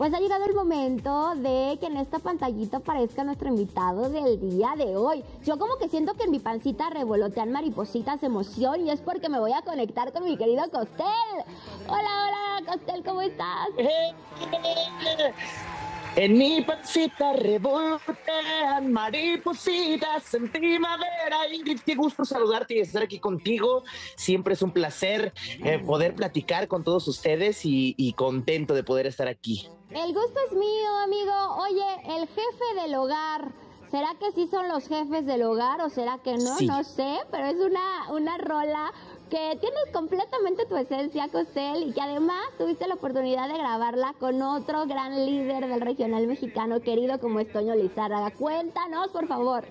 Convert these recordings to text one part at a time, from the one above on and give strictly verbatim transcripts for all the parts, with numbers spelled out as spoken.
Pues ha llegado el momento de que en esta pantallita aparezca nuestro invitado del día de hoy. Yo como que siento que en mi pancita revolotean maripositas de emoción y es porque me voy a conectar con mi querido Costel. Hola, hola, Costel, ¿cómo estás? En mi pancita rebotan maripositas en primavera. Ingrid, qué gusto saludarte y estar aquí contigo. Siempre es un placer eh, poder platicar con todos ustedes y, y contento de poder estar aquí. El gusto es mío, amigo. Oye, el jefe del hogar, ¿será que sí son los jefes del hogar o será que no? Sí. No sé, pero es una, una rola que tienes completamente tu esencia, Costel, y que además tuviste la oportunidad de grabarla con otro gran líder del regional mexicano querido como es Toño Lizárraga. Cuéntanos, por favor.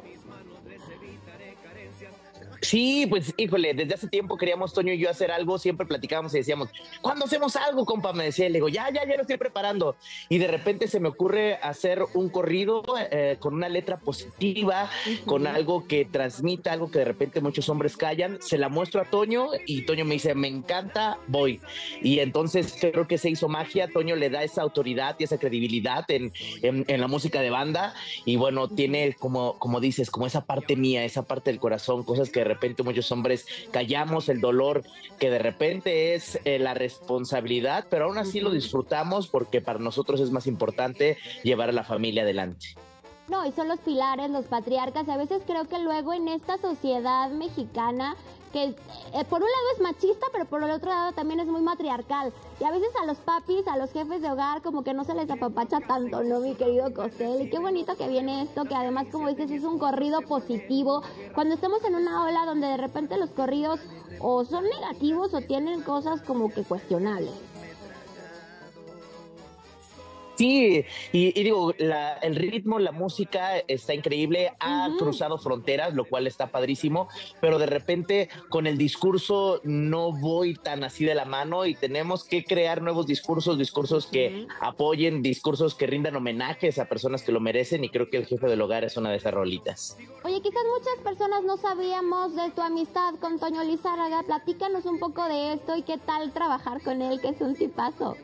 Sí, pues, híjole, desde hace tiempo queríamos Toño y yo hacer algo, siempre platicábamos y decíamos, ¿cuándo hacemos algo, compa? Me decía, le digo, ya, ya, ya lo estoy preparando. Y de repente se me ocurre hacer un corrido eh, con una letra positiva, uh-huh. con algo que transmita, algo que de repente muchos hombres callan. Se la muestro a Toño y Toño me dice, me encanta, voy. Y entonces creo que se hizo magia. Toño le da esa autoridad y esa credibilidad en, en, en la música de banda. Y bueno, tiene, como, como dices, como esa parte mía, esa parte del corazón, cosas que de repente muchos hombres callamos, el dolor que de repente es eh, la responsabilidad, pero aún así lo disfrutamos porque para nosotros es más importante llevar a la familia adelante. No, y son los pilares, los patriarcas. A veces creo que luego en esta sociedad mexicana que eh, por un lado es machista, pero por el otro lado también es muy matriarcal. Y a veces a los papis, a los jefes de hogar, como que no se les apapacha tanto, ¿no, mi querido Costel? Y qué bonito que viene esto, que además, como dices, es un corrido positivo. Cuando estamos en una ola donde de repente los corridos o son negativos o tienen cosas como que cuestionables. Sí, y, y digo, la, el ritmo, la música está increíble, ha uh-huh. cruzado fronteras, lo cual está padrísimo, pero de repente con el discurso no voy tan así de la mano y tenemos que crear nuevos discursos, discursos uh-huh. que apoyen, discursos que rindan homenajes a personas que lo merecen, y creo que el jefe del hogar es una de esas rolitas. Oye, quizás muchas personas no sabíamos de tu amistad con Toño Lizárraga. Platícanos un poco de esto y qué tal trabajar con él, que es un tipazo.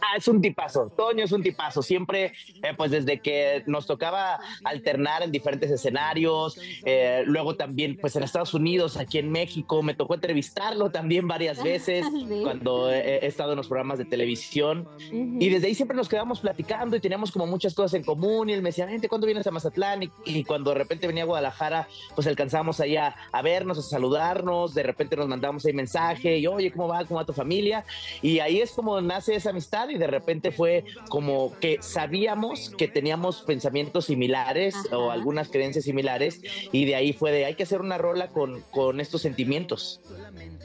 Ah, es un tipazo, Toño es un tipazo, siempre, eh, pues desde que nos tocaba alternar en diferentes escenarios, eh, luego también pues en Estados Unidos, aquí en México, me tocó entrevistarlo también varias veces cuando he, he estado en los programas de televisión, y desde ahí siempre nos quedábamos platicando y teníamos como muchas cosas en común, y él me decía, gente, ¿cuándo vienes a Mazatlán? Y, y cuando de repente venía a Guadalajara, pues alcanzábamos ahí a, a vernos, a saludarnos, de repente nos mandábamos ahí mensaje, y oye, ¿cómo va? ¿Cómo va tu familia? Y ahí es como nace esa amistad, y de repente fue como que sabíamos que teníamos pensamientos similares Ajá. o algunas creencias similares, y de ahí fue de hay que hacer una rola con, con estos sentimientos.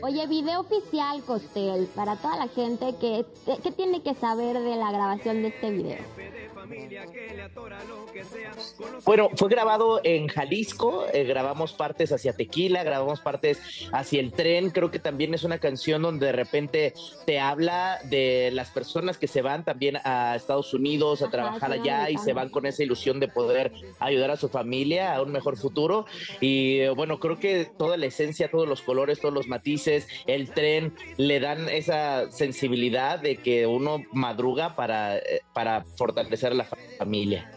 Oye, video oficial, Costel, para toda la gente que, que tiene que saber de la grabación de este video. Bueno, fue grabado en Jalisco, eh, grabamos partes hacia Tequila, grabamos partes hacia el tren. Creo que también es una canción donde de repente te habla de las personas que se van también a Estados Unidos a Ajá, trabajar allá y se van con esa ilusión de poder ayudar a su familia a un mejor futuro. Y bueno, creo que toda la esencia, todos los colores, todos los matices, el tren le dan esa sensibilidad de que uno madruga para, para fortalecer la familia.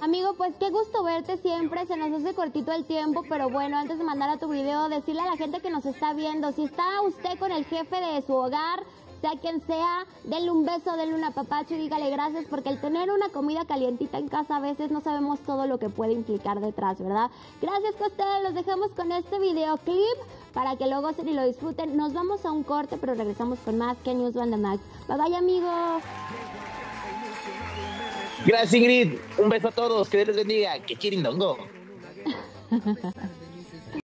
Amigo, pues qué gusto verte siempre, se nos hace cortito el tiempo, pero bueno, antes de mandar a tu video, decirle a la gente que nos está viendo, si está usted con el jefe de su hogar, sea quien sea, denle un beso, denle un apapacho y dígale gracias, porque el tener una comida calientita en casa a veces no sabemos todo lo que puede implicar detrás, ¿verdad? Gracias, Costel, los dejamos con este videoclip para que lo gocen y lo disfruten. Nos vamos a un corte, pero regresamos con más Qué News Bandamax. Bye bye, amigo. Gracias, Ingrid. Un beso a todos. Que Dios les bendiga. Que chirindongo.